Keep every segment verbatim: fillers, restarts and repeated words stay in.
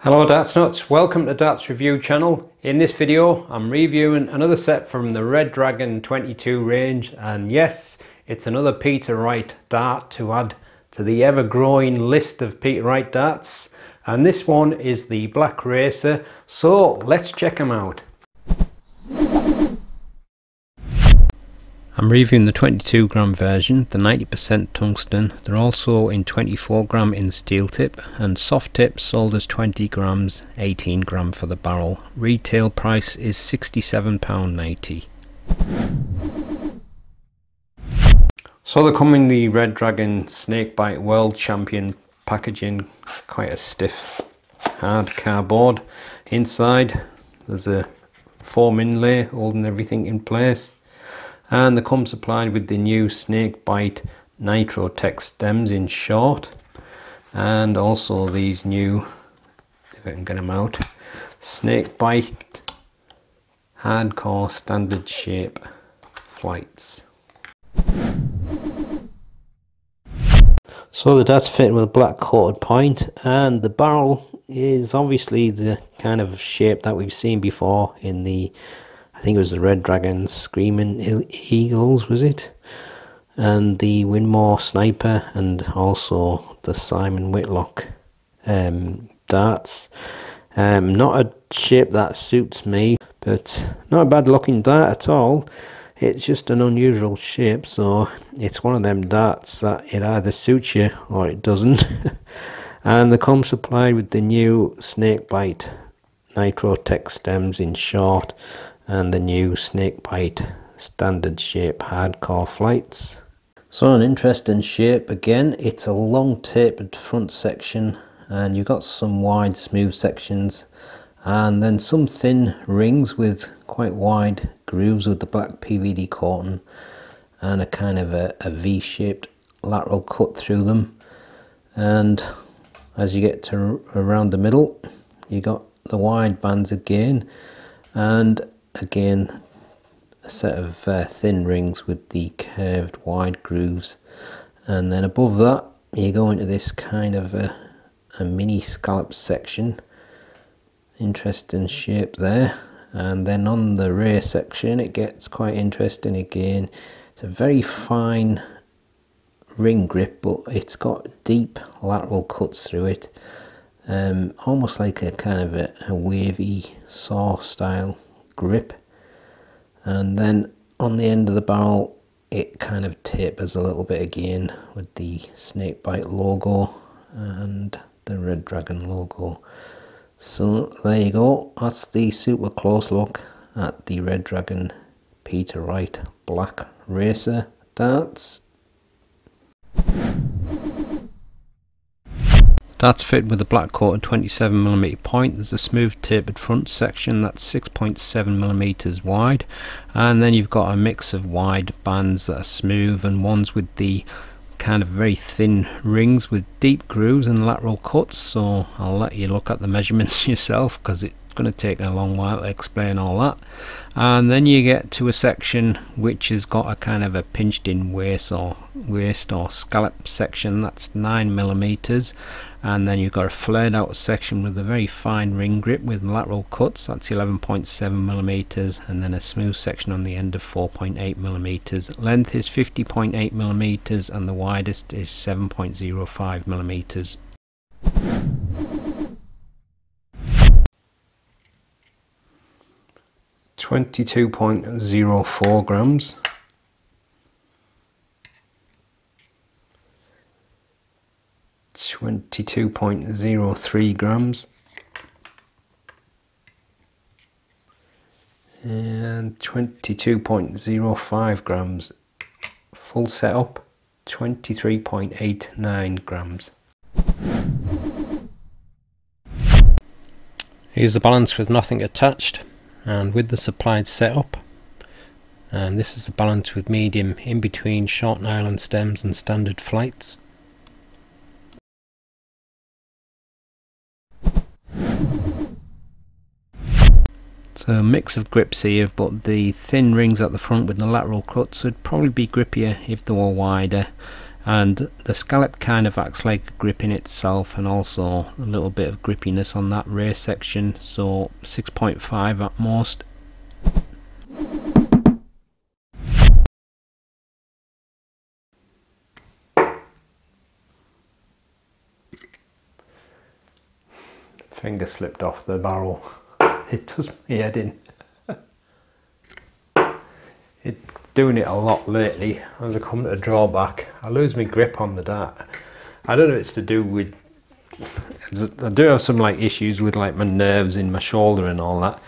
Hello Darts Nuts, welcome to Darts Review Channel. In this video I'm reviewing another set from the Red Dragon twenty-two range, and yes, it's another Peter Wright dart to add to the ever-growing list of Peter Wright darts, and this one is the Black Racer, so let's check them out. I'm reviewing the twenty-two gram version, the ninety percent tungsten. They're also in twenty-four gram in steel tip, and soft tip sold as twenty grams, eighteen gram for the barrel. Retail price is sixty-seven pounds ninety. So they come in the Red Dragon Snakebite World Champion packaging, quite a stiff hard cardboard. Inside there's a foam inlay holding everything in place. And they come supplied with the new Snakebite Nitrotech stems in short, and also these new, if I can get them out, Snakebite Hardcore standard shape flights. So the dart's fitted with a black coated point, and the barrel is obviously the kind of shape that we've seen before in the, I think it was the Red Dragon Screaming Eagles, was it? And the Winmore Sniper, and also the Simon Whitlock um, darts. Um, not a shape that suits me, but not a bad looking dart at all. It's just an unusual shape, so it's one of them darts that it either suits you or it doesn't. And they come supplied with the new Snakebite Nitrotech stems in short, and the new Snakebite standard shape hardcore flights. So an interesting shape again. It's a long tapered front section, and you've got some wide smooth sections, and then some thin rings with quite wide grooves with the black P V D coating, and a kind of a, a V-shaped lateral cut through them. And as you get to around the middle, you got the wide bands again, and again a set of uh, thin rings with the curved wide grooves. And then above that you go into this kind of a, a mini scallop section. Interesting shape there. And then on the rear section it gets quite interesting again. It's a very fine ring grip, but it's got deep lateral cuts through it, um, almost like a kind of a, a wavy saw style grip. And then on the end of the barrel it kind of tapers a little bit again with the Snakebite logo and the Red Dragon logo. So there you go, that's the super close look at the Red Dragon Peter Wright Black Racer darts. Darts fitted with a black coated twenty-seven millimeter point. There's a smooth tapered front section that's six point seven millimeters wide, and then you've got a mix of wide bands that are smooth and ones with the kind of very thin rings with deep grooves and lateral cuts. So I'll let you look at the measurements yourself, because it's going to take a long while to explain all that. And then you get to a section which has got a kind of a pinched in waist or waist or scallop section that's nine millimeters, and then you've got a flared out section with a very fine ring grip with lateral cuts, that's eleven point seven millimeters, and then a smooth section on the end of four point eight millimeters. Length is fifty point eight millimeters and the widest is seven point zero five millimeters. twenty-two point zero four grams, twenty-two point zero three grams, and twenty-two point zero five grams. Full setup, twenty-three point eight nine grams. Here's the balance with nothing attached, and with the supplied setup. And this is the balance with medium in between short nylon stems and standard flights. So a mix of grips here, but the thin rings at the front with the lateral cuts would probably be grippier if they were wider, and the scallop kind of acts like a grip in itself, and also a little bit of grippiness on that rear section, so six point five at most. Finger slipped off the barrel. It does my head in. It's doing it a lot lately as I come to draw back. I lose my grip on the dart. I don't know if it's to do with, I do have some like issues with like my nerves in my shoulder and all that,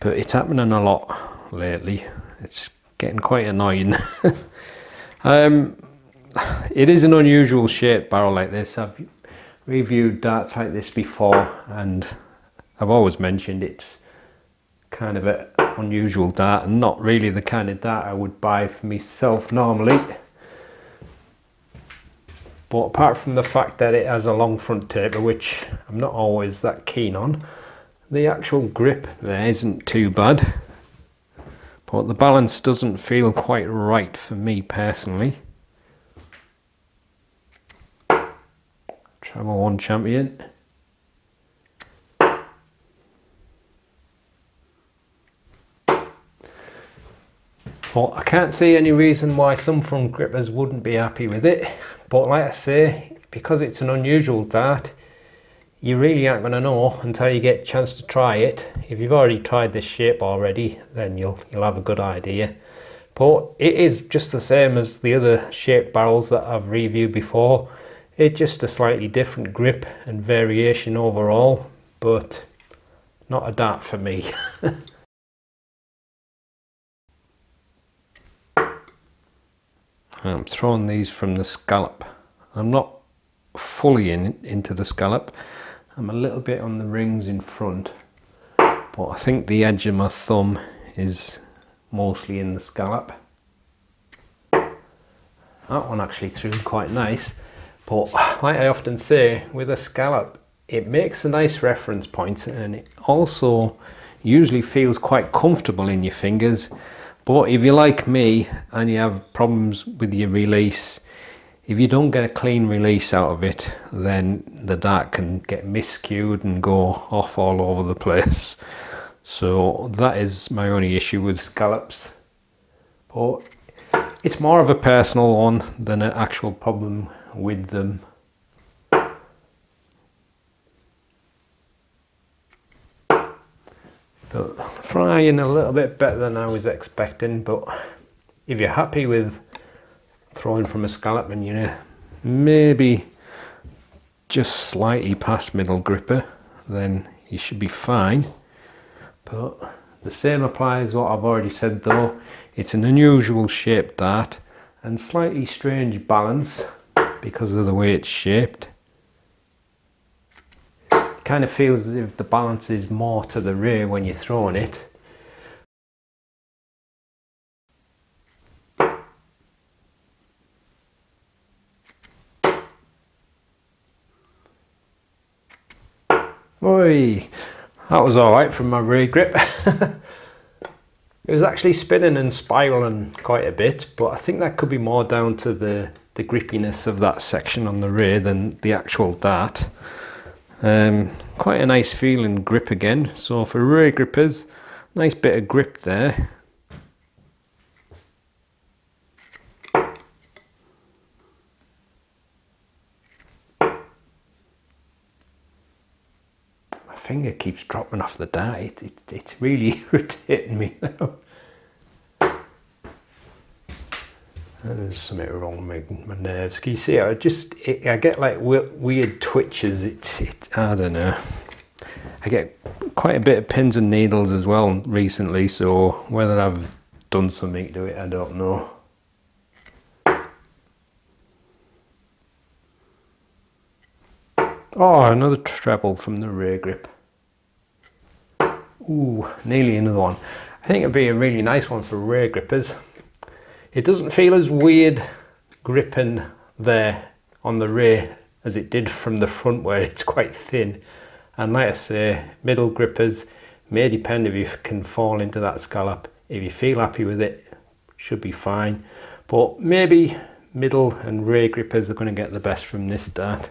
but it's happening a lot lately. It's getting quite annoying. um, it is an unusual shaped barrel like this. I've reviewed darts like this before, and I've always mentioned it's kind of an unusual dart and not really the kind of dart I would buy for myself normally. But apart from the fact that it has a long front taper, which I'm not always that keen on, the actual grip there isn't too bad. But the balance doesn't feel quite right for me personally. Treble one champion. But I can't see any reason why some front grippers wouldn't be happy with it. But like I say, because it's an unusual dart, you really aren't going to know until you get a chance to try it. If you've already tried this shape already, then you'll you'll have a good idea. But it is just the same as the other shaped barrels that I've reviewed before. It's just a slightly different grip and variation overall, but not a dart for me. I'm throwing these from the scallop. I'm not fully in into the scallop. I'm a little bit on the rings in front, but I think the edge of my thumb is mostly in the scallop. That one actually threw quite nice, but like I often say, with a scallop it makes a nice reference point, and it also usually feels quite comfortable in your fingers. But if you're like me and you have problems with your release, if you don't get a clean release out of it, then the dart can get miscued and go off all over the place. So that is my only issue with scallops. But it's more of a personal one than an actual problem with them. But frying a little bit better than I was expecting. But if you're happy with throwing from a scallop, and you know, maybe just slightly past middle gripper, then you should be fine. But the same applies what I've already said though. It's an unusual shaped dart and slightly strange balance because of the way it's shaped. Kind of feels as if the balance is more to the rear when you're throwing it. Oi, that was alright from my rear grip. It was actually spinning and spiralling quite a bit, but I think that could be more down to the, the grippiness of that section on the rear than the actual dart. Um, quite a nice feeling grip again, so for rear grippers, nice bit of grip there. My finger keeps dropping off the dart, it, it, it's really irritating me now. There's something wrong with my nerves. Can you see? I just it, I get like weird twitches. It's it, I don't know. I get quite a bit of pins and needles as well recently. So whether I've done something to it, I don't know. Oh, another treble from the rear grip. Ooh, nearly another one. I think it'd be a really nice one for rear grippers. It doesn't feel as weird gripping there on the rear as it did from the front where it's quite thin. And like I say, middle grippers, May depend if you can fall into that scallop. If you feel happy with it, should be fine. But maybe middle and rear grippers are going to get the best from this dart.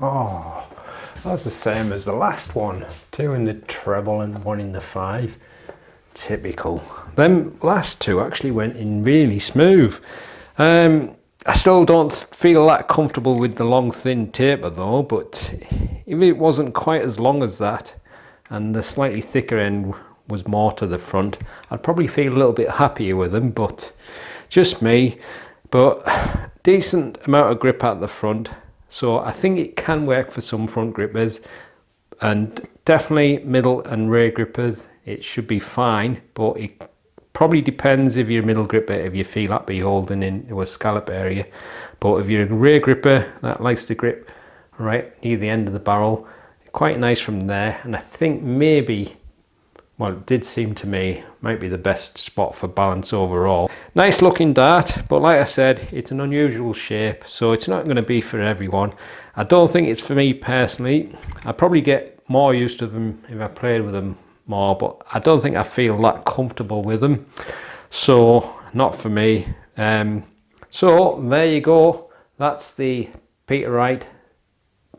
Oh, that's the same as the last one. Two in the treble and one in the five. Typical. Them last two actually went in really smooth. Um, I still don't feel that comfortable with the long thin taper though, but if it wasn't quite as long as that and the slightly thicker end was more to the front, I'd probably feel a little bit happier with them, but just me. But decent amount of grip at the front. So I think it can work for some front grippers, and definitely middle and rear grippers it should be fine, but it probably depends if you're a middle gripper, if you feel happy holding into a scallop area. But if you're a rear gripper that likes to grip right near the end of the barrel, quite nice from there. And I think maybe, well, it did seem to me, might be the best spot for balance overall. Nice looking dart, but like I said, it's an unusual shape, so it's not going to be for everyone. I don't think it's for me personally. I probably get more used to them if I played with them more, but I don't think I feel that comfortable with them, so not for me. Um, so there you go, that's the Peter Wright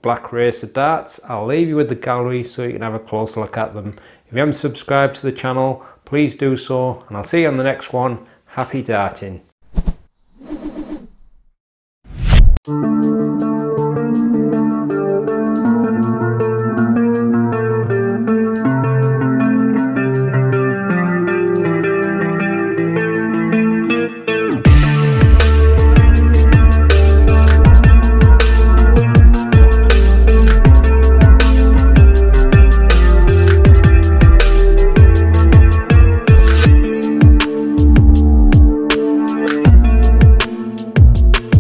Black Racer darts. I'll leave you with the gallery so you can have a closer look at them. If you haven't subscribed to the channel, please do so, and I'll see you on the next one. Happy darting.